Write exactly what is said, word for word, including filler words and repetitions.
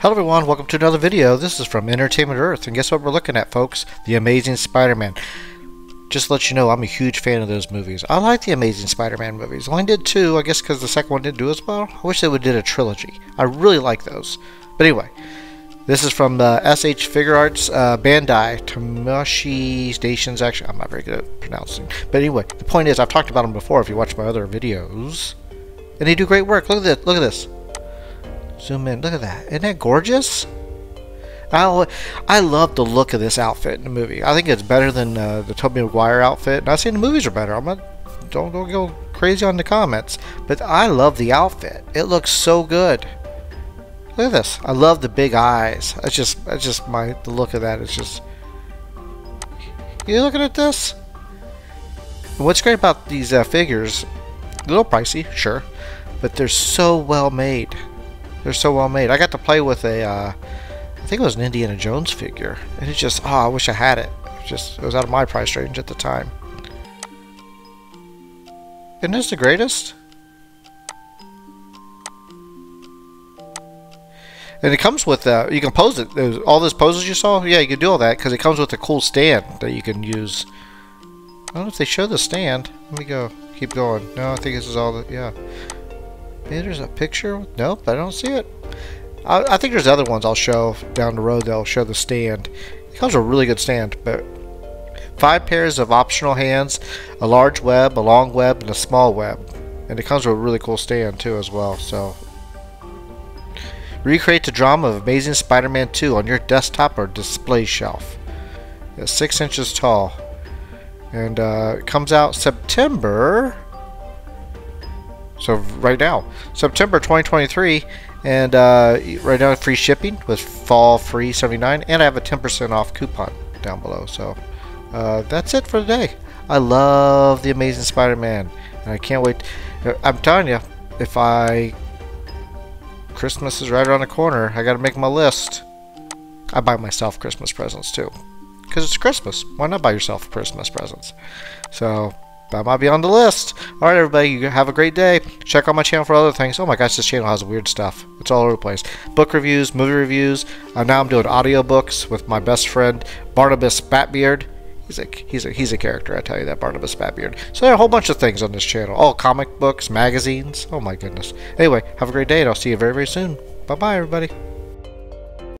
Hello everyone, welcome to another video. This is from Entertainment Earth, and guess what we're looking at, folks? The Amazing Spider-Man. Just to let you know, I'm a huge fan of those movies. I like the Amazing Spider-Man movies. I only did two, I guess because the second one didn't do as well. I wish they would have did a trilogy. I really like those. But anyway, this is from uh, S H Figuarts, uh, Bandai, Tamashii Nations. Actually, I'm not very good at pronouncing. But anyway, the point is, I've talked about them before if you watch my other videos. And they do great work. Look at this. Look at this. Zoom in. Look at that. Isn't that gorgeous? I, I love the look of this outfit in the movie. I think it's better than uh, the Tobey Maguire outfit. And I've seen the movies are better. I'm not, don't, don't go crazy on the comments. But I love the outfit. It looks so good. Look at this. I love the big eyes. That's just, that's just my, the look of that is just... You looking at this? And what's great about these uh, figures, a little pricey, sure. But they're so well made. They're so well made. I got to play with a, uh, I think it was an Indiana Jones figure, and it's just, oh, I wish I had it. It was just, it was out of my price range at the time. Isn't this the greatest? And it comes with, uh, you can pose it. There's all those poses you saw, yeah, you can do all that because it comes with a cool stand that you can use. I don't know if they show the stand. Let me go. Keep going. No, I think this is all the, yeah. Maybe there's a picture? Nope, I don't see it. I, I think there's other ones I'll show down the road that'll show the stand. It comes with a really good stand, but five pairs of optional hands, a large web, a long web, and a small web. And it comes with a really cool stand too as well. So recreate the drama of Amazing Spider-Man two on your desktop or display shelf. It's six inches tall. And uh, it comes out September. So right now, September twenty twenty-three, and uh, right now free shipping with fall free seventy-nine, and I have a ten percent off coupon down below. So uh, that's it for today. I love The Amazing Spider-Man, and I can't wait. I'm telling you, if I, Christmas is right around the corner, I got to make my list. I buy myself Christmas presents too, because it's Christmas. Why not buy yourself Christmas presents? So that might be on the list. Alright everybody, you have a great day. Check out my channel for other things. Oh my gosh, this channel has weird stuff. It's all over the place. Book reviews, movie reviews. Uh, now I'm doing audiobooks with my best friend, Barnabas Batbeard. He's a, he's a, he's a character, I tell you that, Barnabas Batbeard. So there are a whole bunch of things on this channel. All comic books, magazines. Oh my goodness. Anyway, have a great day and I'll see you very, very soon. Bye-bye everybody.